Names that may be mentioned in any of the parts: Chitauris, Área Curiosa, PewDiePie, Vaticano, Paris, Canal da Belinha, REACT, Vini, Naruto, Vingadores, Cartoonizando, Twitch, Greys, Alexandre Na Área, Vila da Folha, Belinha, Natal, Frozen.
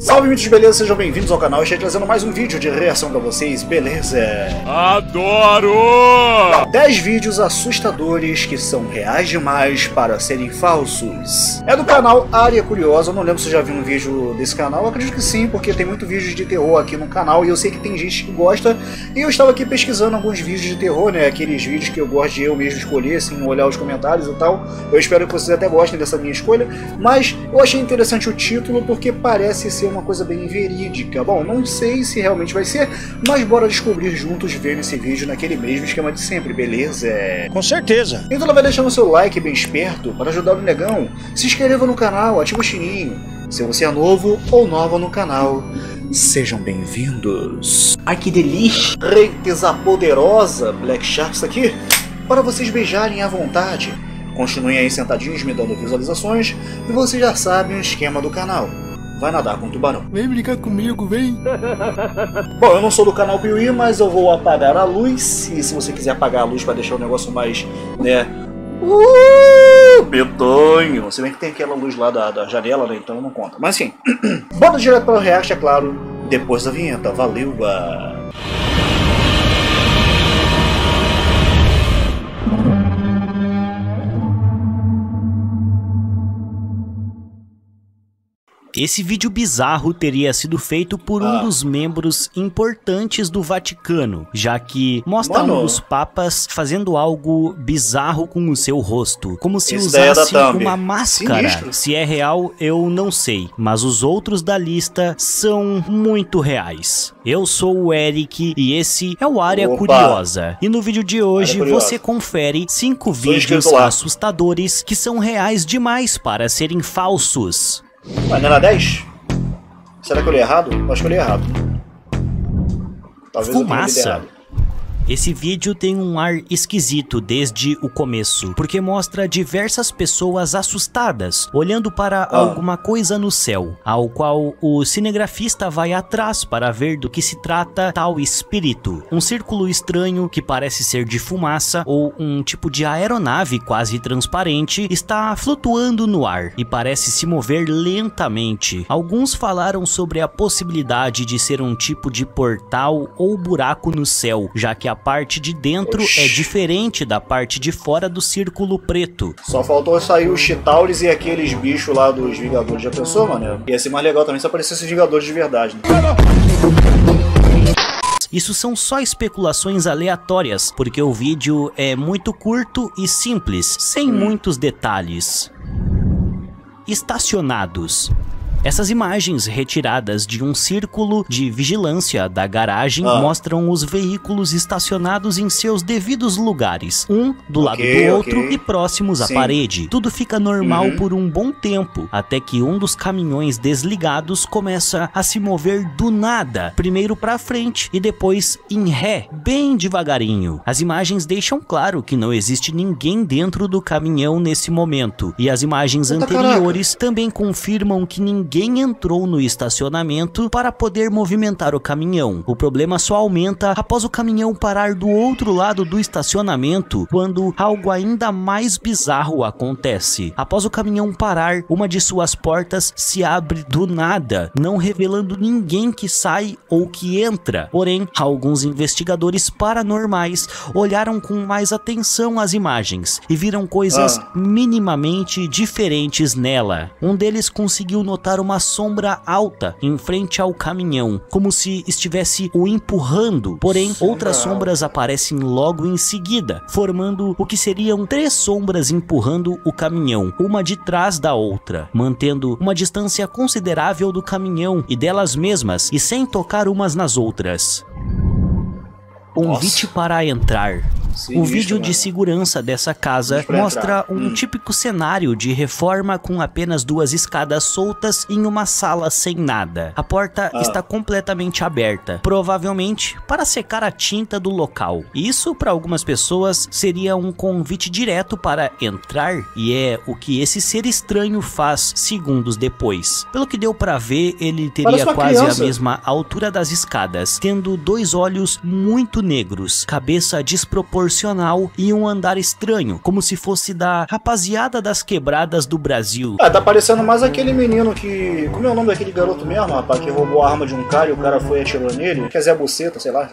Salve, mitos, beleza? Sejam bem-vindos ao canal. Eu estou trazendo mais um vídeo de reação pra vocês, beleza? Adoro! 10 vídeos assustadores que são reais demais para serem falsos. É do canal Área Curiosa. Eu não lembro se eu já vi um vídeo desse canal. Eu acredito que sim, porque tem muito vídeo de terror aqui no canal e eu sei que tem gente que gosta. E eu estava aqui pesquisando alguns vídeos de terror, né? Aqueles vídeos que eu gosto de eu mesmo escolher, sem olhar os comentários e tal. Eu espero que vocês até gostem dessa minha escolha. Mas eu achei interessante o título porque parece ser uma coisa bem verídica. Bom, não sei se realmente vai ser, mas bora descobrir juntos vendo esse vídeo naquele mesmo esquema de sempre, beleza? Com certeza. Então ela vai deixando seu like bem esperto para ajudar o negão. Se inscreva no canal, ativa o sininho. Se você é novo ou nova no canal, sejam bem-vindos. Ai, que delícia! Reiteza poderosa, Black Sharks aqui, para vocês beijarem à vontade. Continuem aí sentadinhos me dando visualizações e vocês já sabem o esquema do canal. Vai nadar com o tubarão. Vem brincar comigo, vem. Bom, eu não sou do canal PewDiePie, mas eu vou apagar a luz. E se você quiser apagar a luz para deixar o negócio mais, né, betonho. Se bem que tem aquela luz lá da janela, né, então não conta. Mas sim, bora direto para o react, é claro, depois da vinheta. Valeu, Esse vídeo bizarro teria sido feito por um dos membros importantes do Vaticano, já que mostra um dos papas fazendo algo bizarro com o seu rosto, como se usasse uma máscara. Sinistro. Se é real, eu não sei, mas os outros da lista são muito reais. Eu sou o Eric e esse é o Área Curiosa. E no vídeo de hoje você confere 5 vídeos assustadores que são reais demais para serem falsos. Mas não era 10? Será que eu li errado? Eu acho que eu li errado. Talvez fumaça. Eu tenha lido errado. Esse vídeo tem um ar esquisito desde o começo, porque mostra diversas pessoas assustadas, olhando para alguma coisa no céu, ao qual o cinegrafista vai atrás para ver do que se trata tal espírito. Um círculo estranho, que parece ser de fumaça, ou um tipo de aeronave quase transparente, está flutuando no ar e parece se mover lentamente. Alguns falaram sobre a possibilidade de ser um tipo de portal ou buraco no céu, já que a parte de dentro é diferente da parte de fora do círculo preto. Só faltou sair os Chitauris e aqueles bichos lá dos Vingadores. Já pensou, mano? Ia ser mais legal também se aparecesse os Vingadores de verdade, né? Isso são só especulações aleatórias, porque o vídeo é muito curto e simples, sem muitos detalhes. Estacionados. Essas imagens retiradas de um círculo de vigilância da garagem mostram os veículos estacionados em seus devidos lugares, um do lado do outro e próximos à parede. Tudo fica normal por um bom tempo, até que um dos caminhões desligados começa a se mover do nada, primeiro para frente e depois em ré, bem devagarinho. As imagens deixam claro que não existe ninguém dentro do caminhão nesse momento, e as imagens anteriores também confirmam que ninguém entrou no estacionamento para poder movimentar o caminhão. O problema só aumenta após o caminhão parar do outro lado do estacionamento, quando algo ainda mais bizarro acontece. Após o caminhão parar, uma de suas portas se abre do nada, não revelando ninguém que sai ou que entra. Porém, alguns investigadores paranormais olharam com mais atenção as imagens e viram coisas minimamente diferentes nela. Um deles conseguiu notar uma sombra alta em frente ao caminhão, como se estivesse o empurrando. Porém, outras sombras aparecem logo em seguida, formando o que seriam 3 sombras empurrando o caminhão, uma de trás da outra, mantendo uma distância considerável do caminhão e delas mesmas, e sem tocar umas nas outras. Convite para entrar. O vídeo de segurança dessa casa mostra um típico cenário de reforma com apenas 2 escadas soltas em uma sala sem nada. A porta está completamente aberta, provavelmente para secar a tinta do local. Isso, para algumas pessoas, seria um convite direto para entrar, e é o que esse ser estranho faz segundos depois. Pelo que deu para ver, ele teria quase a mesma altura das escadas, tendo 2 olhos muito negros, cabeça desproporcionada proporcional e um andar estranho, como se fosse da rapaziada das quebradas do Brasil. Ah, tá parecendo mais aquele menino que... Como é o nome daquele garoto mesmo, rapaz? Que roubou a arma de um cara e o cara foi e atirou nele? Que é Zé Buceta, sei lá.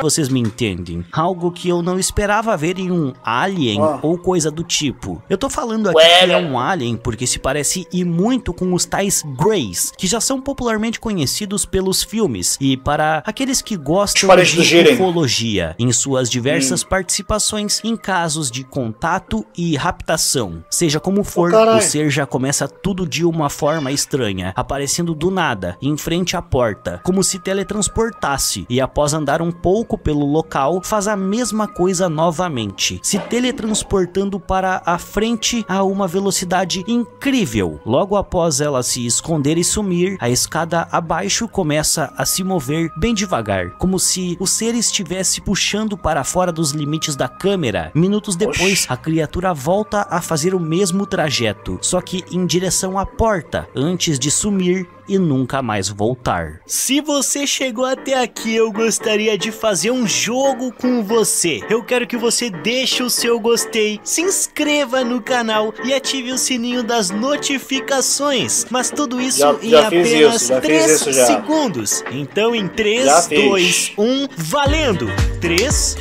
Vocês me entendem? Algo que eu não esperava ver em um alien ou coisa do tipo. Eu tô falando aqui que é um alien porque se parece e muito com os tais Greys, que já são popularmente conhecidos pelos filmes e para aqueles que gostam de ufologia, em suas diversas participações em casos de contato e raptação. Seja como for, o ser já começa tudo de uma forma estranha, aparecendo do nada, em frente à porta, como se teletransportasse e após andar um pouco pelo local, faz a mesma coisa novamente, se teletransportando para a frente a uma velocidade incrível. Logo após ela se esconder e sumir, a escada abaixo começa a se mover bem devagar, como se o ser estivesse puxando para fora dos limites da câmera. Minutos depois, a criatura volta a fazer o mesmo trajeto, só que em direção à porta, antes de sumir e nunca mais voltar. Se você chegou até aqui, eu gostaria de fazer um jogo com você. Eu quero que você deixe o seu gostei, se inscreva no canal e ative o sininho das notificações. Mas tudo isso em apenas 3 segundos. Então em 3, 2, 1, valendo! 3,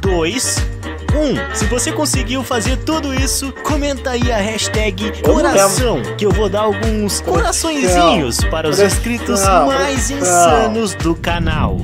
2, 1. Se você conseguiu fazer tudo isso, comenta aí a hashtag coração, que eu vou dar alguns coraçõezinhos para os inscritos mais insanos do canal.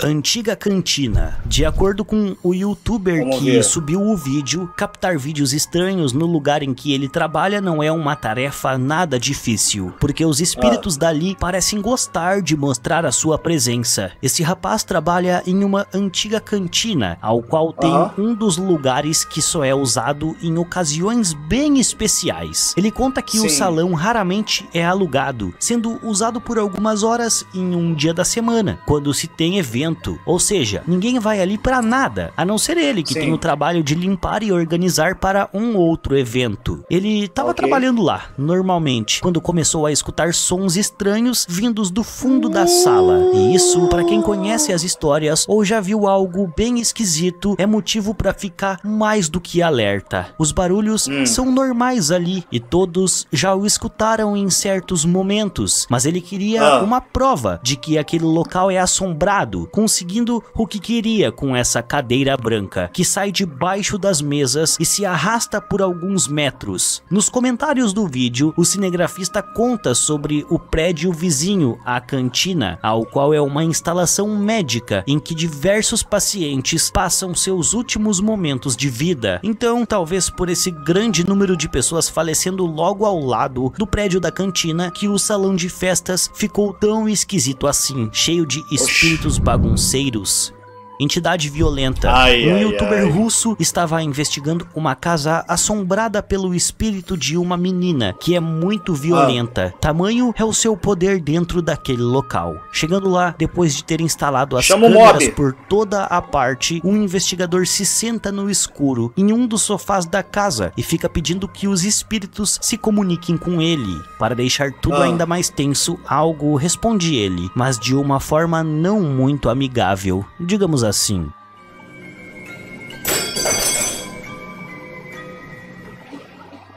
Antiga cantina. De acordo com o youtuber que subiu o vídeo, captar vídeos estranhos no lugar em que ele trabalha não é uma tarefa nada difícil, porque os espíritos dali parecem gostar de mostrar a sua presença. Esse rapaz trabalha em uma antiga cantina, ao qual tem um dos lugares que só é usado em ocasiões bem especiais. Ele conta que o salão raramente é alugado, sendo usado por algumas horas em um dia da semana, quando se tem evento. Ou seja, ninguém vai ali para nada, a não ser ele, que tem o trabalho de limpar e organizar para um outro evento. Ele estava trabalhando lá, normalmente, quando começou a escutar sons estranhos vindos do fundo da sala. E isso, para quem conhece as histórias ou já viu algo bem esquisito, é motivo para ficar mais do que alerta. Os barulhos são normais ali e todos já o escutaram em certos momentos, mas ele queria uma prova de que aquele local é assombrado, conseguindo o que queria com essa cadeira branca, que sai debaixo das mesas e se arrasta por alguns metros. Nos comentários do vídeo, o cinegrafista conta sobre o prédio vizinho à cantina, ao qual é uma instalação médica em que diversos pacientes passam seus últimos momentos de vida. Então, talvez por esse grande número de pessoas falecendo logo ao lado do prédio da cantina, que o salão de festas ficou tão esquisito assim, cheio de espíritos bagunceiros. Entidade violenta. Um youtuber russo estava investigando uma casa assombrada pelo espírito de uma menina, que é muito violenta. Tamanho é o seu poder dentro daquele local. Chegando lá, depois de ter instalado as câmeras por toda a parte, um investigador se senta no escuro em um dos sofás da casa e fica pedindo que os espíritos se comuniquem com ele. Para deixar tudo ainda mais tenso, algo responde ele, mas de uma forma não muito amigável. Digamos assim.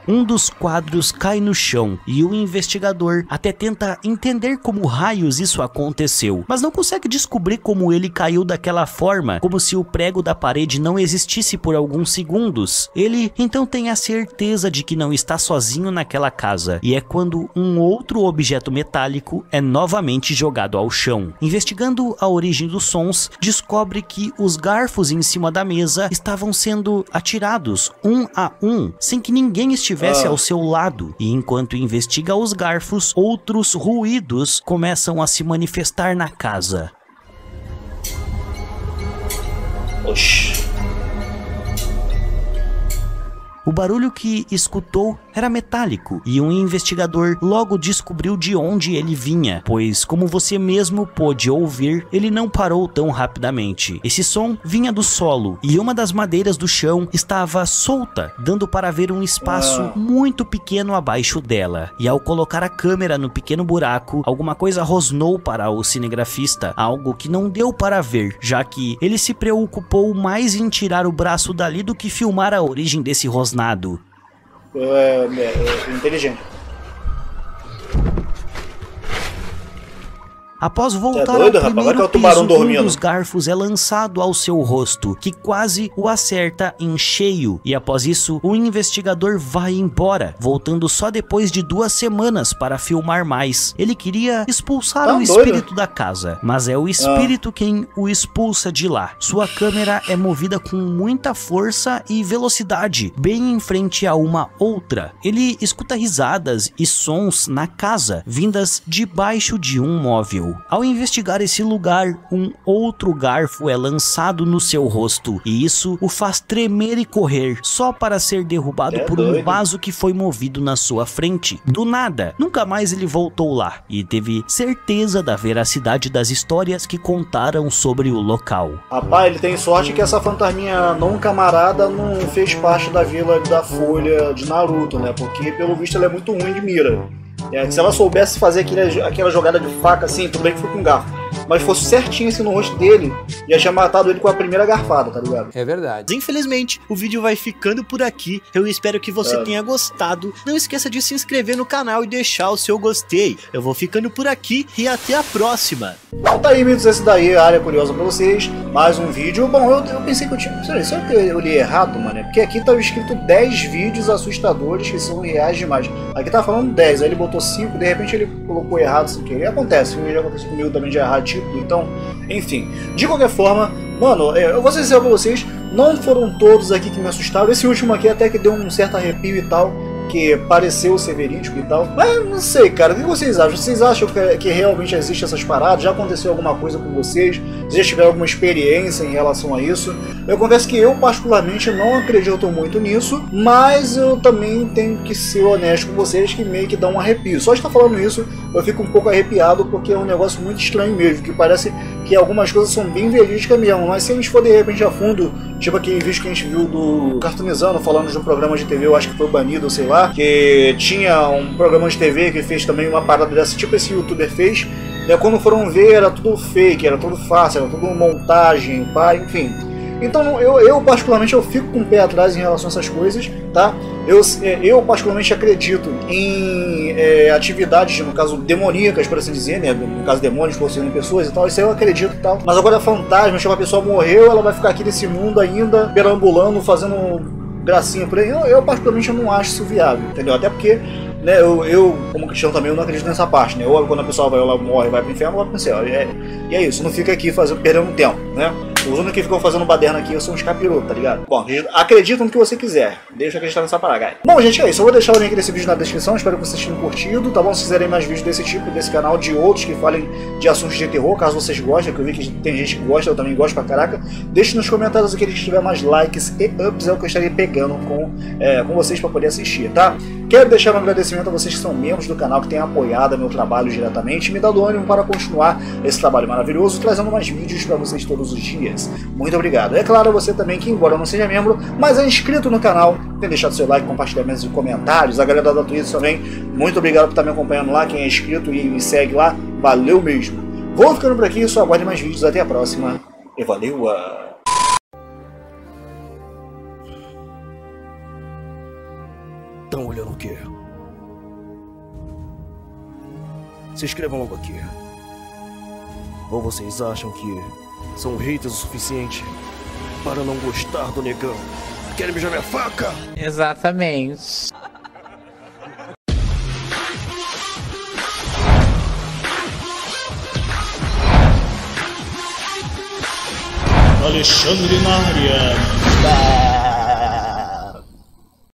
Um dos quadros cai no chão e o investigador até tenta entender como raios isso aconteceu, mas não consegue descobrir como ele caiu daquela forma, como se o prego da parede não existisse por alguns segundos. Ele então tem a certeza de que não está sozinho naquela casa, e é quando um outro objeto metálico é novamente jogado ao chão. Investigando a origem dos sons, descobre que os garfos em cima da mesa estavam sendo atirados um a um, sem que ninguém estivesse ao seu lado, e enquanto investiga os garfos, outros ruídos começam a se manifestar na casa. O barulho que escutou era metálico e um investigador logo descobriu de onde ele vinha, pois, como você mesmo pôde ouvir, ele não parou tão rapidamente. Esse som vinha do solo e uma das madeiras do chão estava solta, dando para ver um espaço muito pequeno abaixo dela. E ao colocar a câmera no pequeno buraco, alguma coisa rosnou para o cinegrafista, algo que não deu para ver, já que ele se preocupou mais em tirar o braço dali do que filmar a origem desse rosnado. Inteligente. Após voltar ao primeiro piso, um dos garfos é lançado ao seu rosto, que quase o acerta em cheio. E após isso, o investigador vai embora, voltando só depois de 2 semanas para filmar mais. Ele queria expulsar o espírito da casa, mas é o espírito quem o expulsa de lá. Sua câmera é movida com muita força e velocidade, bem em frente a uma outra. Ele escuta risadas e sons na casa, vindas debaixo de um móvel. Ao investigar esse lugar, um outro garfo é lançado no seu rosto e isso o faz tremer e correr, só para ser derrubado por um vaso que foi movido na sua frente. Do nada, nunca mais ele voltou lá e teve certeza da veracidade das histórias que contaram sobre o local. Rapaz, ele tem sorte que essa fantasminha não camarada não fez parte da Vila da Folha de Naruto, né? Porque pelo visto ela é muito ruim de mira. É, se ela soubesse fazer aquela jogada de faca assim, tudo bem que foi com garfo, mas fosse certinho assim no rosto dele, já tinha matado ele com a primeira garfada, tá ligado? É verdade. Infelizmente, o vídeo vai ficando por aqui. Eu espero que você tenha gostado. Não esqueça de se inscrever no canal e deixar o seu gostei. Eu vou ficando por aqui e até a próxima. Então tá aí, amigos, esse daí é a Área Curiosa pra vocês. Mais um vídeo. Bom, eu pensei que eu tinha... Será que eu li errado, mano? Porque aqui tava escrito 10 vídeos assustadores que são reais demais. Aqui tá falando 10, aí ele botou 5, de repente ele colocou errado sem querer. Acontece, já aconteceu comigo também de errar. Então, enfim, de qualquer forma, mano, eu vou dizer pra vocês, não foram todos aqui que me assustaram. Esse último aqui até que deu um certo arrepio e tal, que pareceu ser verídico e tal. Mas não sei, cara, o que vocês acham? Vocês acham que realmente existem essas paradas? Já aconteceu alguma coisa com vocês? Vocês já tiveram alguma experiência em relação a isso? Eu confesso que eu particularmente não acredito muito nisso, mas eu também tenho que ser honesto com vocês que meio que dá um arrepio. Só de estar falando isso eu fico um pouco arrepiado, porque é um negócio muito estranho mesmo, que parece que algumas coisas são bem verídicas mesmo, mas se a gente for de repente a fundo, tipo aquele vídeo que a gente viu do Cartoonizando, falando de um programa de TV, eu acho que foi banido, sei lá, que tinha um programa de TV que fez também uma parada dessa, tipo esse youtuber fez, e quando foram ver era tudo fake, era tudo fácil, era tudo montagem, pá, enfim. Então eu particularmente eu fico com o pé atrás em relação a essas coisas, tá? Eu particularmente acredito em atividades, no caso demoníacas, por assim dizer, né? No caso demônios possuindo pessoas e tal, isso aí eu acredito e tal. Mas agora fantasma, se uma pessoa morreu, ela vai ficar aqui nesse mundo ainda, perambulando, fazendo gracinha por aí. Eu particularmente não acho isso viável, entendeu? Até porque, né, eu como cristiano também, eu não acredito nessa parte, né? Ou quando a pessoa vai lá, morre, vai pro inferno, vai pro céu. E é isso, não fica aqui fazendo, perdendo tempo, né? Os únicos que ficam fazendo baderna aqui são os capirotos, tá ligado? Bom, acredita no que você quiser. Deixa eu acreditar nessa parada. Bom, gente, é isso. Eu vou deixar o link desse vídeo na descrição. Espero que vocês tenham curtido, tá bom? Se quiserem mais vídeos desse tipo, desse canal, de outros que falem de assuntos de terror, caso vocês gostem, que eu vi que tem gente que gosta, eu também gosto pra caraca. Deixe nos comentários aquele que tiver mais likes e ups, é o que eu estarei pegando com vocês pra poder assistir, tá? Quero deixar um agradecimento a vocês que são membros do canal, que têm apoiado meu trabalho diretamente, me dado ânimo para continuar esse trabalho maravilhoso, trazendo mais vídeos para vocês todos os dias. Muito obrigado. É claro, você também que, embora não seja membro, mas é inscrito no canal, tem deixado seu like, compartilhamentos e comentários. A galera da Twitch também, muito obrigado por estar me acompanhando lá, quem é inscrito e me segue lá, valeu mesmo. Vou ficando por aqui, só aguarde mais vídeos, até a próxima e valeu! Estão olhando o quê? Se inscrevam logo aqui. Ou vocês acham que são haters o suficiente para não gostar do negão? Querem beijar minha faca? Exatamente. Alexandre na área.